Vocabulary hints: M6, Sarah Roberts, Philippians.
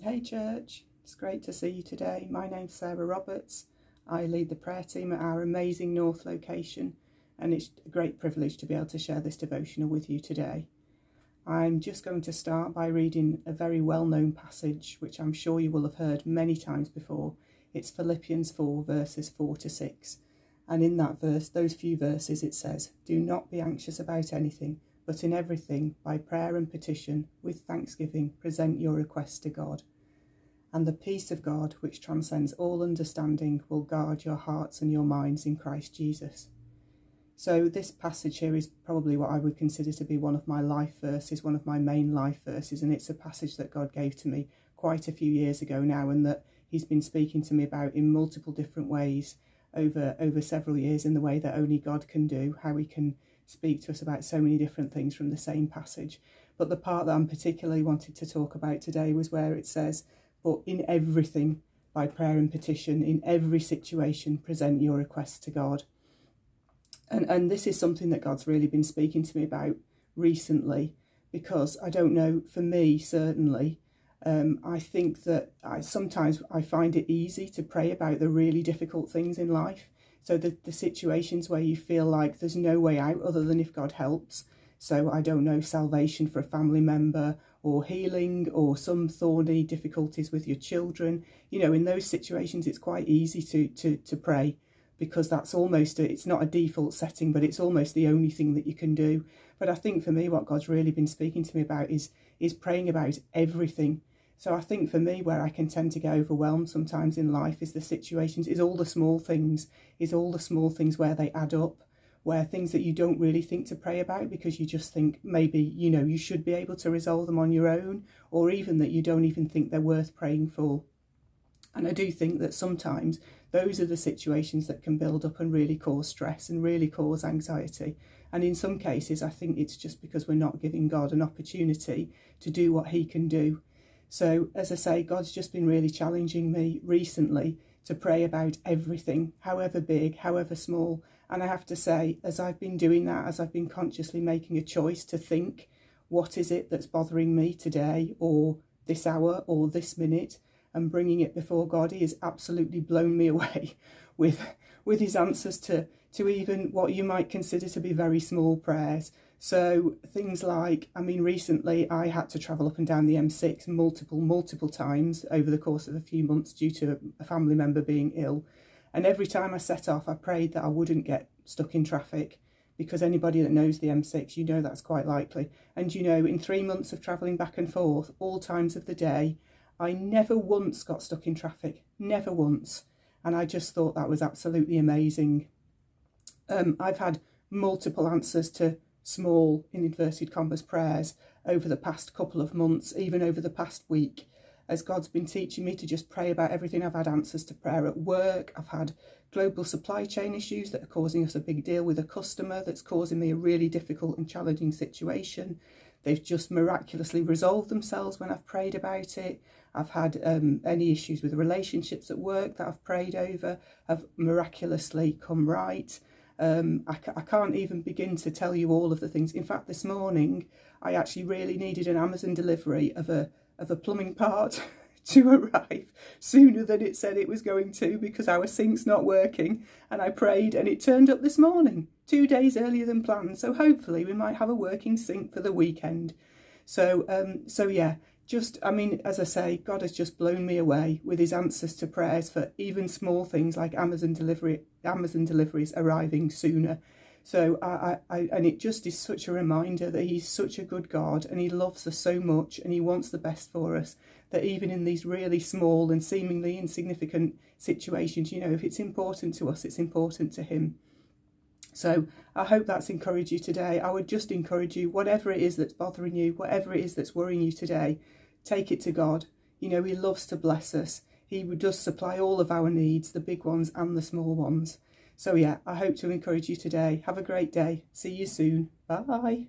Hey church, it's great to see you today. My name's Sarah Roberts. I lead the prayer team at our amazing North location, and it's a great privilege to be able to share this devotional with you today. I'm just going to start by reading a very well-known passage, which I'm sure you will have heard many times before. It's Philippians 4, verses 4 to 6. And in that verse, those few verses, it says, "Do not be anxious about anything, but in everything, by prayer and petition, with thanksgiving, present your requests to God. And the peace of God, which transcends all understanding, will guard your hearts and your minds in Christ Jesus." So this passage here is probably what I would consider to be one of my life verses, one of my main life verses, and it's a passage that God gave to me quite a few years ago now, and that he's been speaking to me about in multiple different ways over several years, in the way that only God can do, how he can speak to us about so many different things from the same passage. But the part that I'm particularly wanted to talk about today was where it says, "But in everything, by prayer and petition, in every situation, present your requests to God." And this is something that God's really been speaking to me about recently, because I don't know, for me certainly, I think that sometimes I find it easy to pray about the really difficult things in life. So the situations where you feel like there's no way out other than if God helps. So I don't know, salvation for a family member, or healing, or some thorny difficulties with your children. You know, in those situations, it's quite easy to pray, because that's almost, it's not a default setting, but it's almost the only thing that you can do. But I think for me, what God's really been speaking to me about is praying about everything. So I think for me, where I can tend to get overwhelmed sometimes in life is the situations, is all the small things where they add up, where things that you don't really think to pray about, because you just think maybe, you know, you should be able to resolve them on your own, or even that you don't even think they're worth praying for. And I do think that sometimes those are the situations that can build up and really cause stress and really cause anxiety. And in some cases, I think it's just because we're not giving God an opportunity to do what he can do. So, as I say, God's just been really challenging me recently to pray about everything, however big, however small. And I have to say, as I've been doing that, as I've been consciously making a choice to think, what is it that's bothering me today, or this hour, or this minute, and bringing it before God, he has absolutely blown me away with his answers to even what you might consider to be very small prayers. So things like, I mean, recently I had to travel up and down the M6 multiple times over the course of a few months due to a family member being ill. And every time I set off, I prayed that I wouldn't get stuck in traffic, because anybody that knows the M6, you know that's quite likely. And you know, in 3 months of travelling back and forth, all times of the day, I never once got stuck in traffic, never once. And I just thought that was absolutely amazing. I've had multiple answers to small, in inverted commas, prayers over the past couple of months, even over the past week, as God's been teaching me to just pray about everything. I've had answers to prayer at work. I've had global supply chain issues that are causing us a big deal with a customer that's causing me a really difficult and challenging situation. They've just miraculously resolved themselves when I've prayed about it. I've had any issues with relationships at work that I've prayed over have miraculously come right. I can't even begin to tell you all of the things. In fact, this morning, I actually really needed an Amazon delivery of a plumbing part to arrive sooner than it said it was going to, because our sink's not working. And I prayed and it turned up this morning, 2 days earlier than planned. So hopefully we might have a working sink for the weekend. So yeah, just, I mean, as I say, God has just blown me away with his answers to prayers for even small things like Amazon deliveries arriving sooner. So and it just is such a reminder that he's such a good God, and he loves us so much, and he wants the best for us, that even in these really small and seemingly insignificant situations, you know, if it's important to us, it's important to him. So I hope that's encouraged you today. I would just encourage you, whatever it is that's bothering you, whatever it is that's worrying you today, take it to God. You know, he loves to bless us. He does supply all of our needs, the big ones and the small ones. So yeah, I hope to encourage you today. Have a great day. See you soon. Bye.